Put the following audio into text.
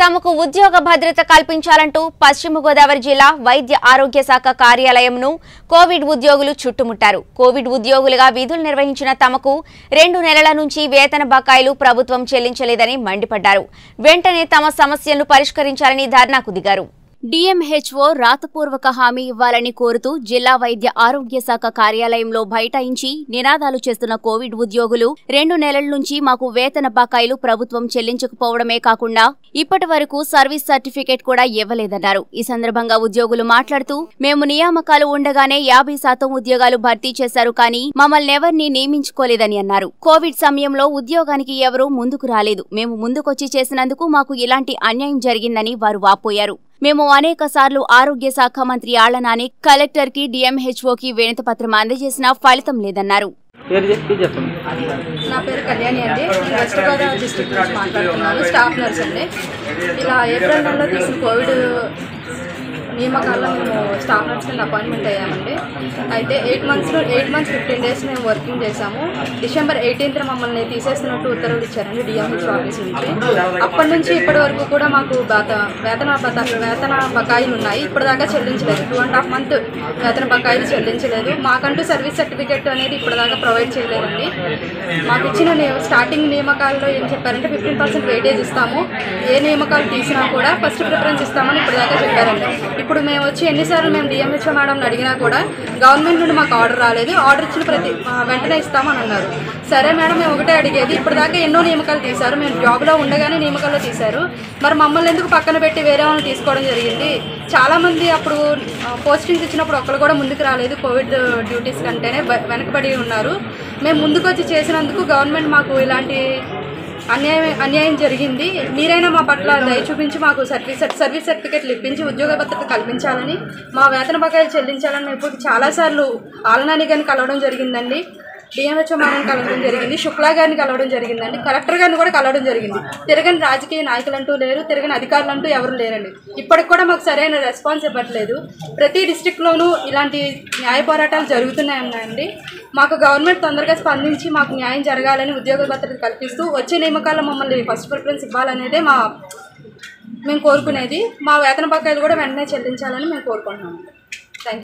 తమకు ఉద్యోగ భద్రత కల్పించాలంటూ పశ్చిమ గోదావరి జిల్లా వైద్య ఆరోగ్య శాఖ కార్యాలయంను కోవిడ్ ఉద్యోగులు చుట్టుముట్టారు. కోవిడ్ ఉద్యోగులుగా విధులు నిర్వహించిన తమకు 2 నెలల నుంచి వేతన బకాయిలు ప్రభుత్వం చెల్లించలేదని మండిపడ్డారు. వెంటనే తమ సమస్యలను పరిష్కరించాలని ధర్నాకు దిగారు. డిఎంహెచ్ఓ రాతపూర్వక హామీ ఇవ్వాలని కోరుతూ జిల్లా వైద్య ఆరోగ్య శాఖ కార్యాలయంలో బైఠాయించి నినాదాలు చేస్తున్న కోవిడ్ ఉద్యోగులు 2 నెలల నుంచి మాకు వేతన బకాయిలు ప్రభుత్వం చెల్లించకపోవడమే కాకుండా ఇప్పటి వరకు సర్వీస్ సర్టిఫికేట్ కూడా ఇవ్వలేదన్నారు. ఈ సందర్భంగా ఉద్యోగులు మాట్లాడుతూ, మేము నియామకాలు ఉండగానే 50% ఉద్యోగాలు భర్తీ చేశారు, కానీ మమ్మల్నెవర్నీ నియమించుకోలేదని అన్నారు. కోవిడ్ సమయంలో ఉద్యోగానికి ఎవరూ ముందుకు రాలేదు. మేము ముందుకొచ్చి చేసినందుకు మాకు ఇలాంటి అన్యాయం జరిగిందని వారు వాపోయారు. మేము అనేక సార్లు ఆరోగ్య శాఖ మంత్రి ఆళ్లనాని, కలెక్టర్ కి, డిఎంహెచ్ఓ కి వినతి పత్రం అందజేసినా ఫలితం లేదన్నారు. నా పేరు కళ్యాణి అండి. వెస్ట్ గోదావరి డిస్ట్రిక్ట్ నుంచి మాట్లాడుతున్నాను. స్టాఫ్ నర్స్ అండి. ఇలా ఏప్రిల్ నెలలో తీసిన కోవిడ్ నియమకాల్లో మేము స్టాఫ్ నర్స్ కింద అపాయింట్మెంట్ అయ్యామండి. అయితే 8 మంత్స్ 15 డేస్ మేము వర్కింగ్ చేశాము. డిసెంబర్ 18న మమ్మల్ని తీసేస్తున్నట్టు ఉత్తర్వులు ఇచ్చారండి డిఎంహెచ్ఓ ఆఫీస్ నుంచి. అప్పటి నుంచి ఇప్పటి వరకు కూడా మాకు వేతన బకాయిలు ఉన్నాయి. ఇప్పటిదాకా చెల్లించలేదు. 2.5 మంత్ వేతన బకాయిలు చెల్లించలేదు. మాకంటూ సర్వీస్ సర్టిఫికేట్ అనేది ఇప్పటిదాకా ప్రొవైడ్ చేయలేదండి. మాకు ఇచ్చిన స్టార్టింగ్ నియామకాల్లో ఏం చెప్పారంటే 15% వెయిటేజ్ ఇస్తాము, ఏ నియామకాలు తీసినా కూడా ఫస్ట్ ప్రిఫరెన్స్ ఇస్తామని ఇప్పటిదాకా చెప్పారండి. ఇప్పుడు మేము వచ్చి ఎన్నిసార్లు మేము డిఎంహెచ్ఓ మేడంని అడిగినా కూడా గవర్నమెంట్ నుండి మాకు ఆర్డర్ రాలేదు. ఆర్డర్ ఇచ్చిన వెంటనే ఇస్తామని అన్నారు. సరే మేడం, మేము ఒకటే అడిగేది, ఇప్పటిదాకా ఎన్నో నియమకాలు తీశారు, మేము జాబ్లో ఉండగానే నియమకాల్లో తీశారు, మరి మమ్మల్ని ఎందుకు పక్కన పెట్టి వేరే వాళ్ళని తీసుకోవడం జరిగింది? చాలామంది అప్పుడు పోస్టింగ్స్ ఇచ్చినప్పుడు ఒక్కరు కూడా ముందుకు రాలేదు. కోవిడ్ డ్యూటీస్ కంటేనే వెనకబడి ఉన్నారు. మేము ముందుకు వచ్చి చేసినందుకు గవర్నమెంట్ మాకు ఇలాంటి అన్యాయం జరిగింది. మీరైనా మా పట్ల దయ చూపించి మాకు సర్వీస్ సర్టిఫికేట్లు ఇప్పించి ఉద్యోగ భద్రత కల్పించాలని, మా వేతన బకాయిలు చెల్లించాలని మేము చాలాసార్లు ఆళ్లనాని గారిని కలవడం జరిగిందండి, డిఎంహెచ్ఓ మేడం కలవడం జరిగింది, శుక్లా గారిని కలవడం జరిగిందండి, కలెక్టర్ గారిని కూడా కలవడం జరిగింది. తిరగని రాజకీయ నాయకులంటూ లేరు, తిరగని అధికారులంటూ ఎవరు లేరండి. ఇప్పటికి కూడా మాకు సరైన రెస్పాన్స్ ఇవ్వట్లేదు. ప్రతి డిస్ట్రిక్ట్లోనూ ఇలాంటి న్యాయ పోరాటాలు జరుగుతున్నాయండి. మాకు గవర్నమెంట్ తొందరగా స్పందించి మాకు న్యాయం జరగాలని, ఉద్యోగ భద్రత కల్పిస్తూ వచ్చే నియమకాల్లో మమ్మల్ని ఫస్ట్ ప్రిఫరెన్స్ ఇవ్వాలనేదే మేము కోరుకునేది. మా వేతన బకాయిలు కూడా వెంటనే చెల్లించాలని మేము కోరుకుంటున్నాము.